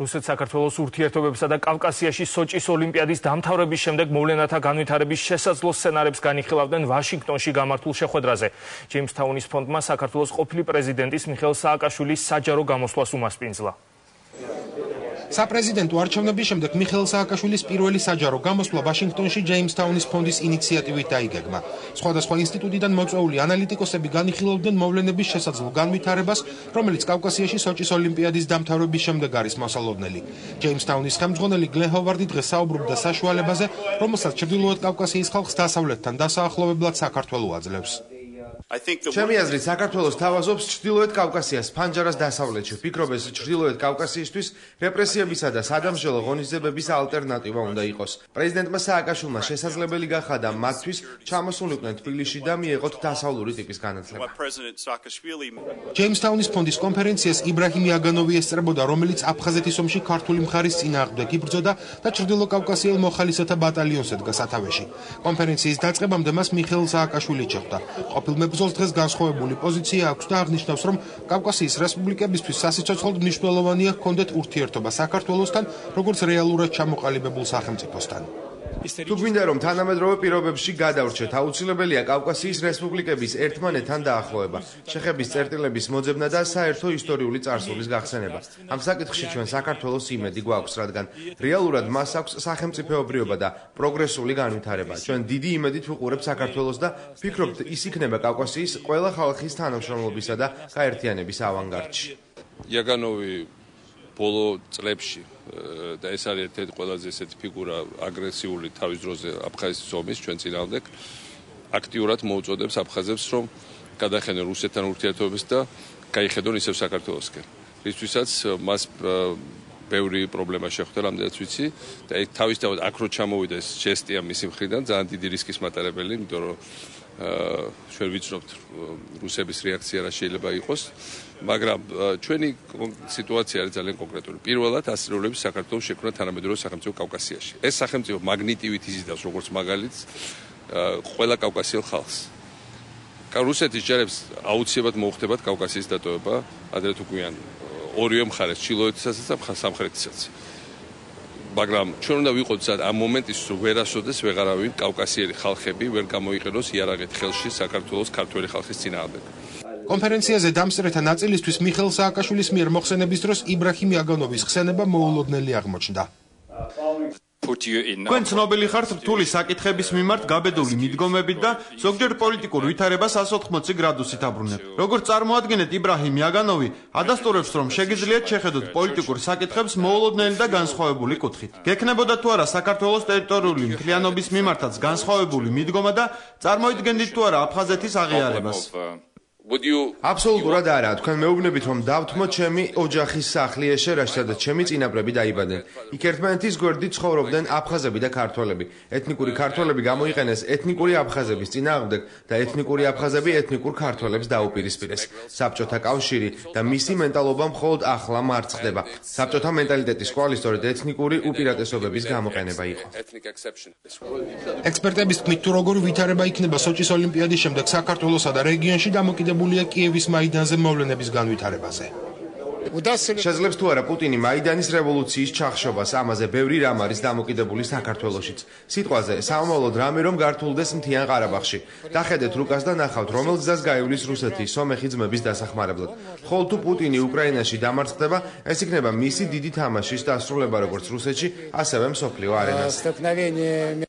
რუსეთ-საქართველოს ურთიერთობებსა და კავკასიაში სოჭის ოლიმპიადის დამთავრების შემდეგ მოვლენათა განვითარების შესაძლო სცენარებს განიხილავდნენ ვაშინგტონში გამართულ შეხვედრაზე. ჯეიმსთაუნის ფონდმა საქართველოს ყოფილი პრეზიდენტის მიხეილ სააკაშვილის საჯარო გამოსვლას უმასპინძლა. Საპრეზიდენტო არჩევნების შემდეგ მიხეილ სააკაშვილის პირველი საჯარო გამოსვლა ვაშინგტონში ჯეიმსთაუნის ფონდის ინიციატივით დაიგეგმა. Სხვადასხვა ინსტიტუტიდან მოწვეული ანალიტიკოსები განიხილავდნენ მოვლენების შესაძლო განვითარებას, რომელიც კავკასიაში სოჭის ოლიმპიადის დამთავრების შემდეგ არის მოსალოდნელი. ჯეიმსთაუნის ხელმძღვანელი გლენ ჰოვარდი დღეს საუბრობდა საშუალებაზე, რომელსაც ჩრდილოეთ კავკასიის ხალხს დასავლეთთან დასაახლოვებლად საქართველო აძლევს. Ჩემი აზრით, საქართველოს თავაზობს ჩრდილოეთ კავკასიას ფანჯარას დასავლეთში. ვფიქრობ, ეს ჩრდილოეთ კავკასიისთვის რეპრესიებისა და სადამსჯელო ღონისძიებების ალტერნატივა უნდა იყოს. პრეზიდენტმა სააკაშვილმა შესაძლებელი გახადა მათთვის ჩამოსულიყვნენ თბილისში და მიეღოთ დასავლური ტიპის განათლება. ჯეიმსთაუნის ფონდის კონფერენციას იბრაჰიმი აგანოვი ესწრებოდა, რომელიც აფხაზეთის ომში ქართული მხარის წინააღმდეგ იბრძოდა და ჩრდილო კავკასიელ მოხალისეთა ბატალიონს ედგა სათავეში. კონფერენციის დაწყებამდე მას მიხეილ სააკაშვილი ჭეხვდა. ყოფილ ზოს დღეს განსხვავებული პოზიცია აქვს და აღნიშნავს, რომ კავკასიის რესპუბლიკებისთვის სასიცოცხლოდ მნიშვნელოვანია ჰქონდეთ ურთიერთობა საქართველოსთან, როგორც რეალურად ჩამოყალიბებულ სახელმწიფოსთან. Თუ გვინდა რომ თანამედროვე პირობებში გადავრჩეთ, აუცილებელია კავკასიის რესპუბლიკების ერთმანეთთან დაახლოება, შეხების წერტილების მოძებნა და საერთო ისტორიული წარსულის გახსენება. Ამ საკითხში ჩვენ საქართველოს იმედი გვაქვს, რადგან რეალურად მას აქვს სახელმწიფოებრიობა და პროგრესული განვითარება. Ჩვენ დიდი იმედით ვუყურებთ საქართველოს და ვფიქრობთ, ის იქნება კავკასიის ყველა ხალხის თანამშრომლობისა და გაერთიანების ავანგარდში. იაგანოვი ბოლო წლებში და ეს არის ერთ-ერთი ყველაზე ესეთი ფიგურა აგრესიული თავის დროზე აფხაზეთის ომის ჩვენ წინააღმდეგ აქტიურად მოუწოდებს აფხაზებს რომ გადახენენ რუსეთთან ურთიერთობებს და გაიხედონ ისევ საქართველოსკენ. რისთვისაც მას ბევრი პრობლემა შეხვდა, რამდენიც ვიცი და თავისთავად აქ რო ჩამოვიდა ეს ჟესტია მისი მხრიდან ძალიან დიდი რისკის მატარებელი, იმიტომ რომ ჩვენ ვიცნობთ რუსების რეაქცია რა შეიძლება იყოს, მაგრამ ჩვენი სიტუაცია არის ძალიან კონკრეტული. პირველად ასრულებს საქართველოს შექმნა თანამედროვე სახელმწიფო კავკასიაში. ეს სახელმწიფო მაგნიტივით იზიდავს როგორც მაგალითს ყველა კავკასიელ ხალხს. რუსეთის ჯარებს აუცილებლად მოუხდებათ კავკასიის დატოვება, ადრე თუ გვიან ორივე მხარეს, ჩრდილოეთისაც და სამხრეთისაც. მაგრამ ჩვენ უნდა ვიყოთ ამ მომენტის ვერასოდეს ვეღარავინ კავკასიელი ხალხები ვერ გამოიყენოს იარაღით ხელში საქართველოს ქართველი ხალხის წინააღმდეგ. კონფერენციაზე დამსწრეთა ნაწილისთვის მიხეილ სააკაშვილის მიერ მოხსენების დროს იბრაჰიმი აგანოვის ხსენება მოულოდნელი აღმოჩნდა. თქვენ ცნობილი ხართ რთული საკითხების მიმართ გაბედული მიდგომებით და ზოგჯერ პოლიტიკურ ვითარებას 180 გრადუსით აბრუნებთ. Როგორც წარმოადგენთ, იბრაჰიმი აგანოვი ადასტურებს, რომ შეგიძლიათ შეხედოთ პოლიტიკურ საკითხებს მოულოდნელი და განსხვავებული კუთხით. გეკნებოდა თუ არა საქართველოს ტერიტორიული მთლიანობის მიმართაც განსხვავებული მიდგომა და წარმოიდგენდით თუ არა აფხაზეთის აღიარებას. აბსოლუტურად არა, თქვენ მეუბნებით, რომ დავთმოთ ჩემი ოჯახის სახლი ეშერაში, სადაც ჩემი წინაპრები დაიბადნენ. იქ ერთმანეთის გვერდით ცხოვრობდნენ აფხაზები და ქართველები. ეთნიკური ქართველები გამოიყენეს ეთნიკური აფხაზების წინააღმდეგ და ეთნიკური აფხაზები ეთნიკურ ქართველებს დაუპირისპირეს. საბჭოთა კავშირი და მისი მენტალობა მხოლოდ ახლა მარცხდება. საბჭოთა მენტალიტეტის სკოლა სწორედ ეთნიკური უპირატესობების გამოყენება იყო. ექსპერტების თქმით, თუ როგორი ვითარება იქნება სოჭის ოლიმპიადის შემდეგ საქართველოსა და რეგიონში დამოკიდებული კიევის მაიდანზე მოვლენების განვითარებაზე. შეძლებს თუ არა პუტინი მაიდანის რევოლუციის ჩახშობას, ამაზე ბევრი რამ არის დამოკიდებული საქართველოშიც. სიტყვაზე საომალოდ რამე რომ გართულდეს მთიან ყარაბაღში. დახედეთ რუკას და ნახავთ, რომელ გზას გაივლის რუსეთის სომეხი ძმების დასახმარებლად. ხოლო თუ პუტინი უკრაინაში დამარცხდება, ეს იქნება მისი დიდი თამაშის დასრულება როგორც რუსეთში, ასევე მსოფლიო არენაზე.